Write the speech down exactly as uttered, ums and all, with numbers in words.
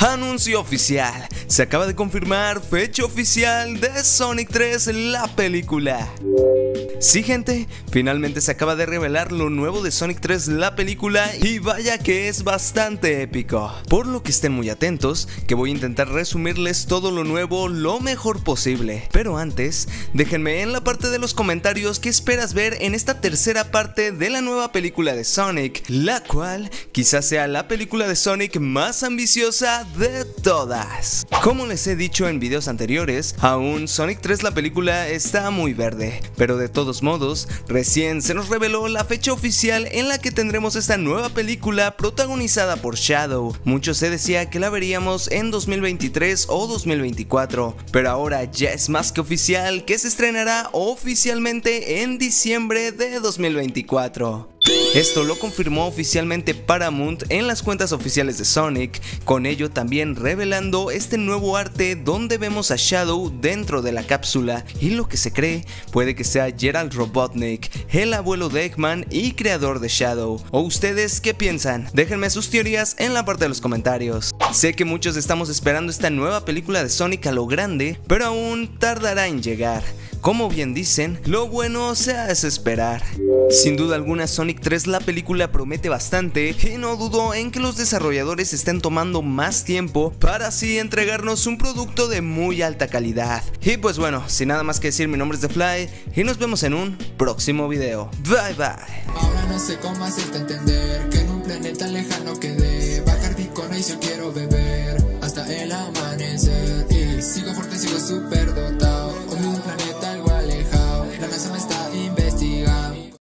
Anuncio oficial, se acaba de confirmar fecha oficial de Sonic tres, la película. Sí, gente, finalmente se acaba de revelar lo nuevo de Sonic tres, la película, y vaya que es bastante épico. Por lo que estén muy atentos, que voy a intentar resumirles todo lo nuevo lo mejor posible. Pero antes, déjenme en la parte de los comentarios qué esperas ver en esta tercera parte de la nueva película de Sonic, la cual quizás sea la película de Sonic más ambiciosa de todas. Como les he dicho en videos anteriores, aún Sonic tres, la película, está muy verde, pero de todo De todos modos, recién se nos reveló la fecha oficial en la que tendremos esta nueva película protagonizada por Shadow. Mucho se decía que la veríamos en dos mil veintitrés o dos mil veinticuatro, pero ahora ya es más que oficial que se estrenará oficialmente en diciembre de dos mil veinticuatro. Esto lo confirmó oficialmente Paramount en las cuentas oficiales de Sonic, con ello también revelando este nuevo arte donde vemos a Shadow dentro de la cápsula, y lo que se cree puede que sea Gerald Robotnik, el abuelo de Eggman y creador de Shadow. ¿O ustedes qué piensan? Déjenme sus teorías en la parte de los comentarios. Sé que muchos estamos esperando esta nueva película de Sonic a lo grande, pero aún tardará en llegar. Como bien dicen, lo bueno se hace esperar. Sin duda alguna, Sonic tres, la película, promete bastante, y no dudo en que los desarrolladores estén tomando más tiempo para así entregarnos un producto de muy alta calidad. Y pues bueno, sin nada más que decir, mi nombre es The Fly y nos vemos en un próximo video. Bye bye. Ahora no sé cómo hacerte entender que en un planeta lejano quedé, bajar mi cona y yo quiero beber hasta el amanecer, y sigo fuerte, sigo superdotado.